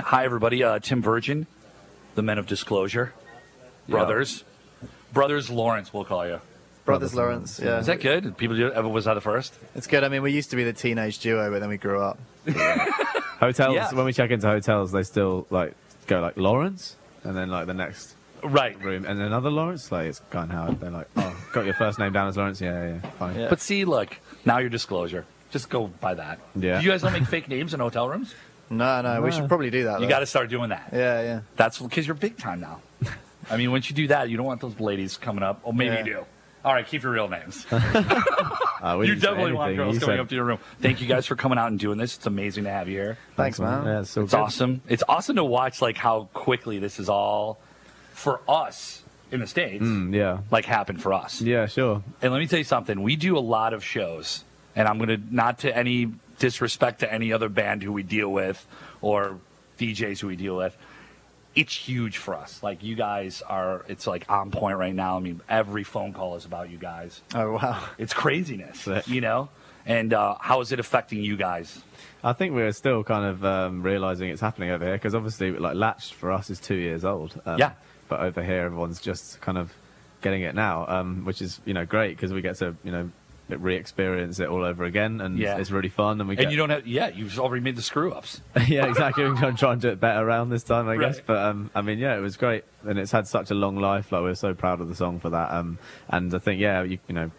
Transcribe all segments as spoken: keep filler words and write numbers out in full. Hi, everybody. Uh, Tim Virgin, the men of Disclosure. Brothers. Yeah. Brothers Lawrence, we'll call you. Brothers, Brothers Lawrence, yeah. Is that good? People do it? Ever was that the first? It's good. I mean, we used to be the teenage duo, but then we grew up. Hotels, yeah. When we check into hotels, they still, like, go, like, Lawrence? And then, like, the next right room. And another Lawrence? Like, it's gone Howard. They're like, oh, got your first name down as Lawrence? Yeah, yeah, yeah. Fine. Yeah. But see, look, now your Disclosure. Just go by that. Yeah. Do you guys not make fake names in hotel rooms? No, no, no, we should probably do that. You got to start doing that. Yeah, yeah. That's because you're big time now. I mean, once you do that, you don't want those ladies coming up. Oh, maybe yeah. you do. All right, keep your real names. uh, you definitely want girls you coming said... up to your room. Thank you guys for coming out and doing this. It's amazing to have you here. Thanks, Thanks man. Yeah, it's so it's good. awesome. It's awesome to watch like how quickly this is all for us in the States. Mm, yeah. Like happened for us. Yeah, sure. And let me tell you something. We do a lot of shows, and I'm going to not to any. disrespect to any other band who we deal with or D Js who we deal with. It's huge for us. Like, you guys are, it's like on point right now. I mean, every phone call is about you guys. Oh, wow. It's craziness, Sick. you know? And uh, how is it affecting you guys? I think we're still kind of um, realizing it's happening over here because obviously, like, Latch for us is two years old. Um, yeah. But over here, everyone's just kind of getting it now, um, which is, you know, great because we get to, you know, re-experience it all over again, and yeah. it's really fun. And we and get... you don't have, yeah, you've already made the screw ups. yeah, exactly. We can try and do it better around this time, I right. guess. But um, I mean, yeah, it was great, and it's had such a long life. Like, we're so proud of the song for that. Um, and I think, yeah, you, you know,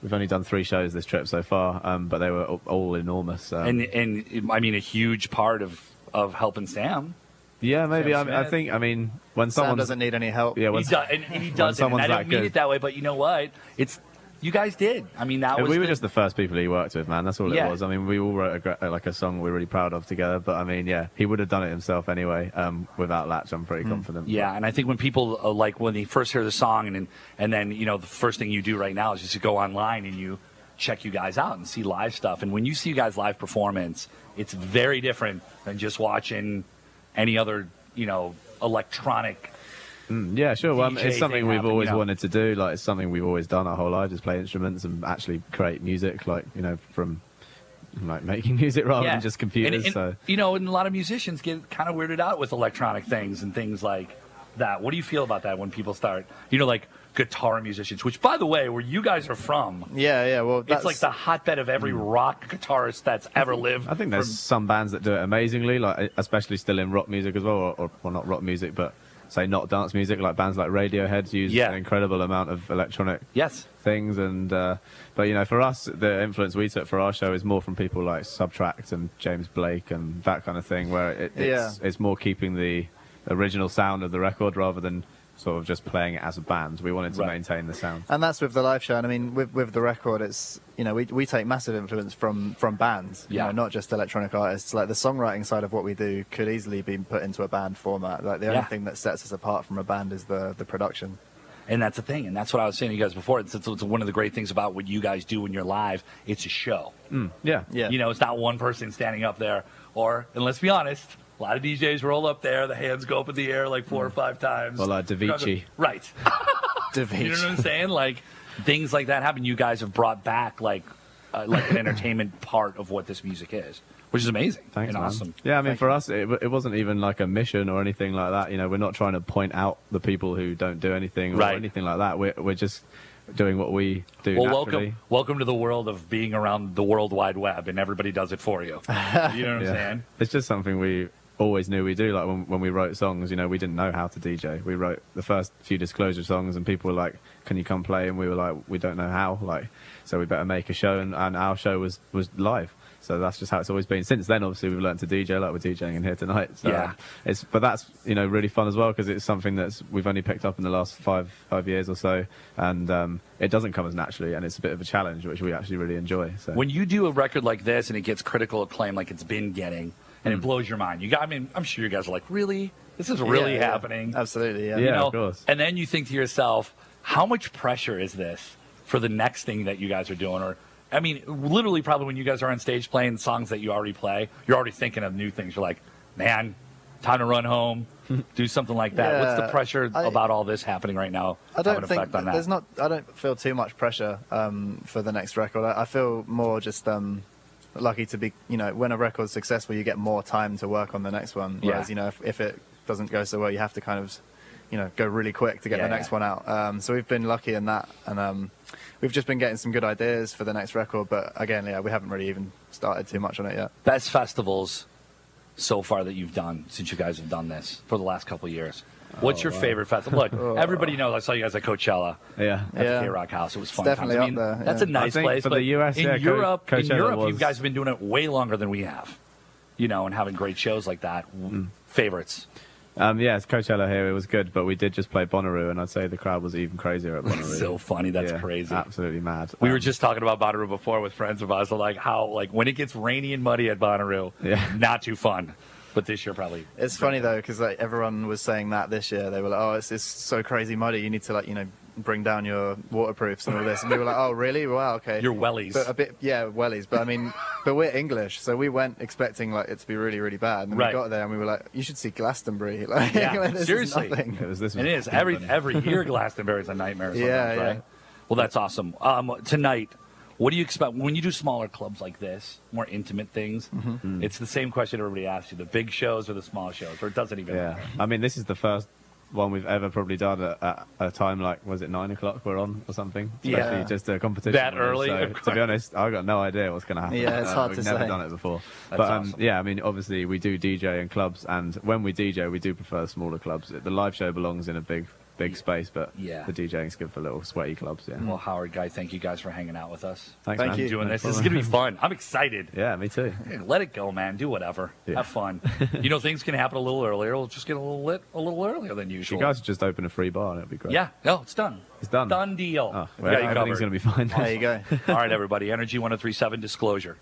we've only done three shows this trip so far, um, but they were all enormous. Um, and and I mean, a huge part of of helping Sam. Yeah, maybe. I, mean, I think. I mean, when someone doesn't need any help, yeah, when, he, do, and he doesn't. And I don't mean good. it that way, but you know what? It's You guys did. I mean, that was... We were the... just the first people he worked with, man. That's all yeah. it was. I mean, we all wrote a, like a song we're really proud of together. But, I mean, yeah, he would have done it himself anyway um, without Latch. I'm pretty mm. confident. Yeah, and I think when people, uh, like, when they first hear the song and, and then, you know, the first thing you do right now is just to go online and you check you guys out and see live stuff. And when you see you guys' live performance, it's very different than just watching any other, you know, electronic... Mm, yeah, sure. Well, um, it's something we've always you know. wanted to do. Like, it's something we've always done our whole life, just play instruments and actually create music, like, you know, from, like, making music rather yeah. than just computers. And, and, so You know, and a lot of musicians get kind of weirded out with electronic things and things like that. What do you feel about that when people start, you know, like, guitar musicians, which, by the way, where you guys are from. Yeah, yeah, well, that's... It's like the hotbed of every rock guitarist that's ever lived. I think there's from... some bands that do it amazingly, like, especially still in rock music as well, or, or, or not rock music, but... say not dance music, like bands like Radiohead use yeah. an incredible amount of electronic yes. things. And uh, but, you know, for us, the influence we took for our show is more from people like Subtract and James Blake and that kind of thing, where it, it's, yeah. it's more keeping the original sound of the record rather than sort of just playing it as a band. We wanted to right. maintain the sound. And that's with the live show. And I mean, with, with the record, it's, you know, we, we take massive influence from, from bands, yeah. you know, not just electronic artists. Like, the songwriting side of what we do could easily be put into a band format. Like, the yeah. only thing that sets us apart from a band is the, the production. And that's the thing. And that's what I was saying to you guys before. It's, it's one of the great things about what you guys do when you're live. It's a show. Mm. Yeah. yeah. You know, it's not one person standing up there or, and let's be honest, a lot of D Js roll up there, the hands go up in the air like four or five times. Well, like Da Vinci. Right. Da Vinci. You know what I'm saying? Like, things like that happen. You guys have brought back, like, uh, like an entertainment part of what this music is, which is amazing Thanks, and man. awesome. Yeah, I mean, Thank for you. us, it, it wasn't even like a mission or anything like that. You know, we're not trying to point out the people who don't do anything or right. anything like that. We're, we're just... doing what we do well naturally. welcome welcome to the world of being around the World Wide Web, and everybody does it for you. You know what I'm yeah. saying? It's just something we always knew we do. Like, when, when we wrote songs, you know, we didn't know how to D J. We wrote the first few Disclosure songs and people were like, can you come play? And we were like, we don't know how, like, so we better make a show. And, and our show was was live. So that's just how it's always been. Since then, obviously, we've learned to D J, like we're DJing in here tonight. So yeah. It's, but that's, you know, really fun as well, because it's something that's we've only picked up in the last five five years or so, and um, it doesn't come as naturally, and it's a bit of a challenge, which we actually really enjoy. So when you do a record like this and it gets critical acclaim, like it's been getting, and mm. it blows your mind, you got, I mean, I'm sure you guys are like, really, this is really yeah, happening, yeah. absolutely, yeah, you yeah know? of course. And then you think to yourself, how much pressure is this for the next thing that you guys are doing? Or I mean, literally, probably when you guys are on stage playing songs that you already play, you're already thinking of new things. You're like, man, time to run home, do something like that. Yeah, what's the pressure I, about all this happening right now? I don't think on that? there's not. I don't feel too much pressure um, for the next record. I, I feel more just um, lucky to be, you know, when a record's successful, you get more time to work on the next one. Whereas, yeah. you know, if, if it doesn't go so well, you have to kind of, you know, go really quick to get yeah, the next yeah. one out. Um, so we've been lucky in that. And um, we've just been getting some good ideas for the next record. But again, yeah, we haven't really even started too much on it yet. Best festivals so far that you've done since you guys have done this for the last couple of years. What's oh, your wow. favorite festival? Look, oh. everybody knows I saw you guys at Coachella. Yeah, at yeah. the K-Rock House. It was fun. It's definitely I mean, up there, yeah. That's a nice place. For but the U S, in yeah, Europe, Co Coachella in Europe, was... you guys have been doing it way longer than we have. You know, and having great shows like that. Mm. Favorites. Um, yeah, it's Coachella here. It was good, but we did just play Bonnaroo, and I'd say the crowd was even crazier at Bonnaroo. So funny. That's yeah, crazy. Absolutely mad. We um, were just talking about Bonnaroo before with friends of ours. So like how, like when it gets rainy and muddy at Bonnaroo, yeah. not too fun. But this year probably. It's funny though, because like everyone was saying that this year, they were like, "Oh, it's it's so crazy muddy. You need to like you know bring down your waterproofs and all this." And we were like, "Oh, really? Wow, okay." Your wellies. But a bit, yeah, wellies. But I mean, but we're English, so we went expecting like it to be really, really bad. And right. we got there and we were like, "You should see Glastonbury." Like, yeah, like, this seriously, is it was this. It is every funny. every year Glastonbury is a nightmare. Yeah, yeah. Right? Well, that's awesome. Um, tonight. What do you expect when you do smaller clubs like this, more intimate things? Mm-hmm. Mm. It's the same question everybody asks you, the big shows or the small shows, or it doesn't even yeah. matter. I mean, this is the first one we've ever probably done at, at a time like, was it nine o'clock we're on or something? Especially yeah. just a competition. That one, early? So, to be honest, I've got no idea what's going to happen. Yeah, it's uh, hard to say. We've never done it before. That's but um, awesome. Yeah, I mean, obviously we do D J in clubs, and when we D J, we do prefer smaller clubs. The live show belongs in a big... big space, but yeah. the DJing's good for little sweaty clubs. Yeah. Well, Howard, Guy, thank you guys for hanging out with us. Thanks, thank man. you for doing this. This is gonna be fun. I'm excited. Yeah, me too. Let it go, man. Do whatever. Yeah. Have fun. You know, things can happen a little earlier. We'll just get a little lit a little earlier than usual. You guys just open a free bar, and it'll be great. Yeah. No, it's done. It's done. Done deal. Oh, well, everything's gonna be fine. There you go. All right, everybody. Energy one oh three point seven Disclosure.